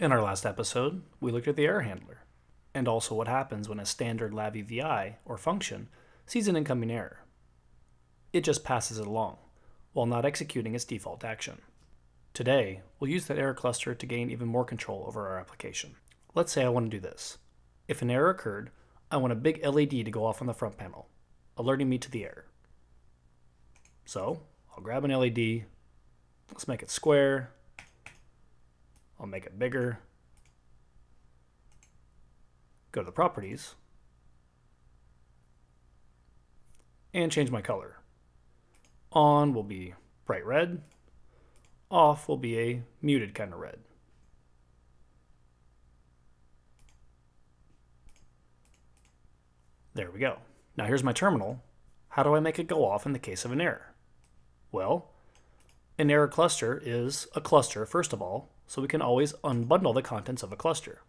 In our last episode, we looked at the error handler, and also what happens when a standard LabVIEW VI, or function, sees an incoming error. It just passes it along, while not executing its default action. Today, we'll use that error cluster to gain even more control over our application. Let's say I want to do this. If an error occurred, I want a big LED to go off on the front panel, alerting me to the error. So, I'll grab an LED, let's make it square, I'll make it bigger, go to the properties, and change my color. On will be bright red, off will be a muted kind of red. There we go. Now here's my terminal. How do I make it go off in the case of an error? Well, an error cluster is a cluster, first of all, so we can always unbundle the contents of a cluster.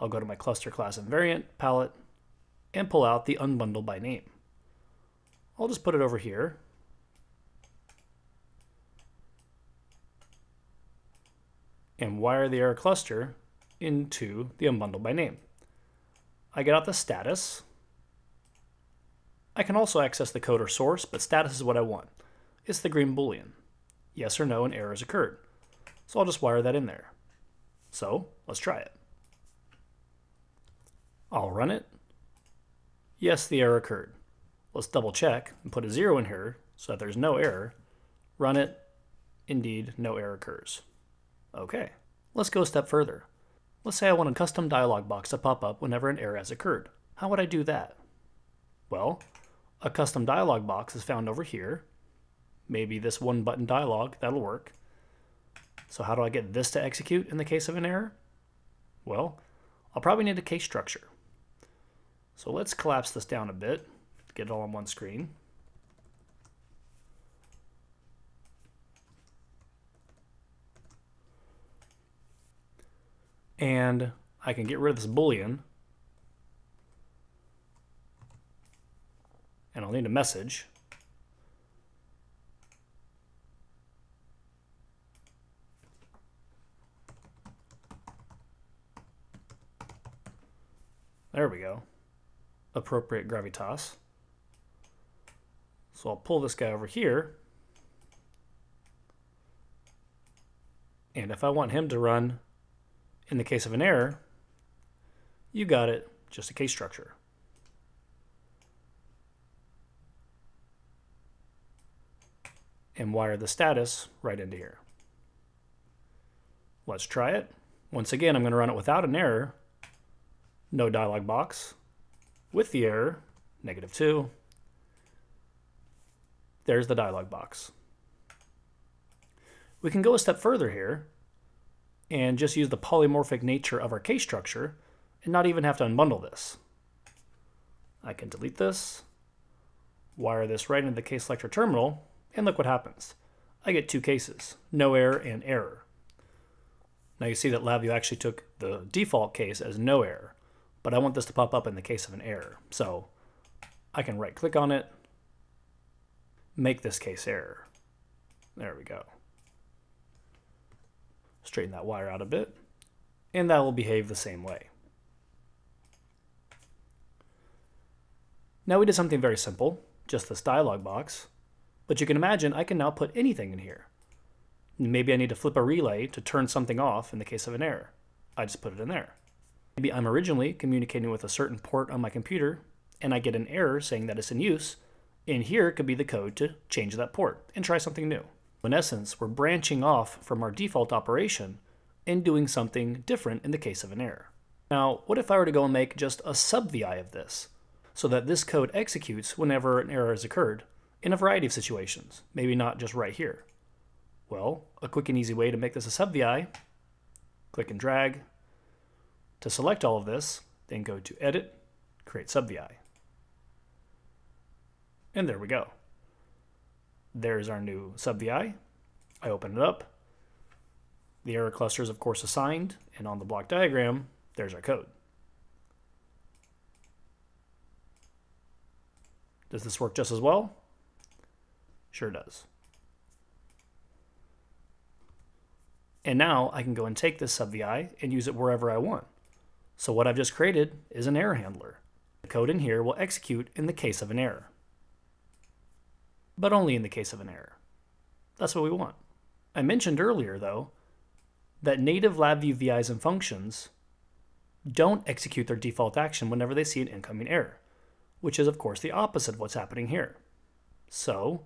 I'll go to my cluster class invariant palette and pull out the unbundle by name. I'll just put it over here. And wire the error cluster into the unbundle by name. I get out the status. I can also access the code or source, but status is what I want. It's the green Boolean. Yes or no, an error has occurred. So I'll just wire that in there. So let's try it. I'll run it. Yes, the error occurred. Let's double check and put a 0 in here so that there's no error. Run it. Indeed, no error occurs. Okay, let's go a step further. Let's say I want a custom dialog box to pop up whenever an error has occurred. How would I do that? Well, a custom dialog box is found over here. Maybe this one button dialog, that'll work. So how do I get this to execute in the case of an error? Well, I'll probably need a case structure. So let's collapse this down a bit, get it all on one screen. And I can get rid of this Boolean. And I'll need a message. There we go. Appropriate gravitas. So I'll pull this guy over here. And if I want him to run in the case of an error, you got it, just a case structure. And wire the status right into here. Let's try it. Once again, I'm going to run it without an error. No dialog box. With the error, -2. There's the dialog box. We can go a step further here and just use the polymorphic nature of our case structure and not even have to unbundle this. I can delete this, wire this right into the case selector terminal, and look what happens. I get two cases, no error and error. Now you see that LabVIEW actually took the default case as no error, but I want this to pop up in the case of an error. So I can right click on it, make this case error. There we go. Straighten that wire out a bit, and that will behave the same way. Now we did something very simple, just this dialog box, but you can imagine I can now put anything in here. Maybe I need to flip a relay to turn something off in the case of an error. I just put it in there. Maybe I'm originally communicating with a certain port on my computer, and I get an error saying that it's in use, and here could be the code to change that port and try something new. In essence, we're branching off from our default operation and doing something different in the case of an error. Now, what if I were to go and make just a sub-VI of this, so that this code executes whenever an error has occurred in a variety of situations, maybe not just right here? Well, a quick and easy way to make this a sub-VI, click and drag. To select all of this, then go to Edit, Create sub-VI. And there we go. There's our new sub-VI. I open it up. The error cluster is of course assigned, and on the block diagram, there's our code. Does this work just as well? Sure does. And now I can go and take this sub-VI and use it wherever I want. So what I've just created is an error handler. The code in here will execute in the case of an error. But only in the case of an error. That's what we want. I mentioned earlier, though, that native LabVIEW VIs and functions don't execute their default action whenever they see an incoming error, which is, of course, the opposite of what's happening here. So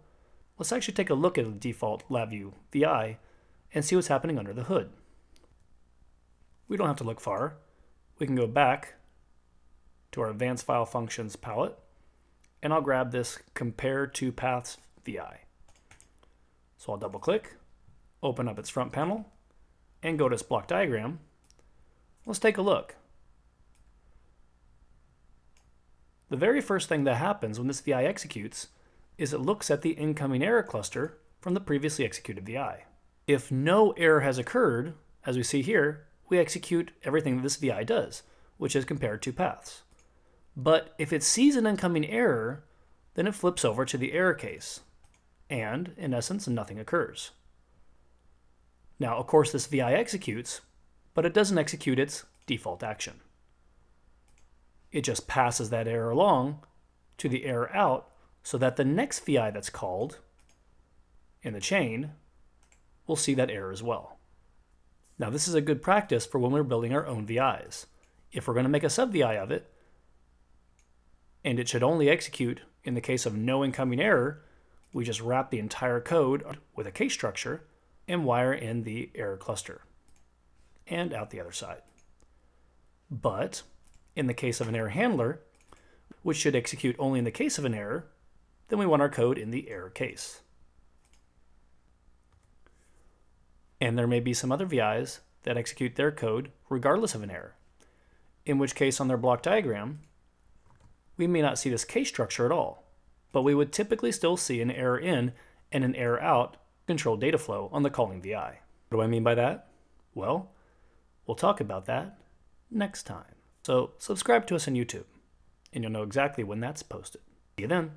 let's actually take a look at the default LabVIEW VI and see what's happening under the hood. We don't have to look far. We can go back to our advanced file functions palette, and I'll grab this Compare to Paths VI. So I'll double click, open up its front panel, and go to its block diagram. Let's take a look. The very first thing that happens when this VI executes is it looks at the incoming error cluster from the previously executed VI. If no error has occurred, as we see here, we execute everything that this VI does, which is compare two paths. But if it sees an incoming error, then it flips over to the error case, and in essence, nothing occurs. Now, of course, this VI executes, but it doesn't execute its default action. It just passes that error along to the error out so that the next VI that's called in the chain will see that error as well. Now, this is a good practice for when we're building our own VIs. If we're going to make a sub-VI of it, and it should only execute in the case of no incoming error, we just wrap the entire code with a case structure and wire in the error cluster and out the other side. But in the case of an error handler, which should execute only in the case of an error, then we want our code in the error case. And there may be some other VIs that execute their code regardless of an error, in which case on their block diagram, we may not see this case structure at all, but we would typically still see an error in and an error out control data flow on the calling VI. What do I mean by that? Well, we'll talk about that next time. So subscribe to us on YouTube, and you'll know exactly when that's posted. See you then.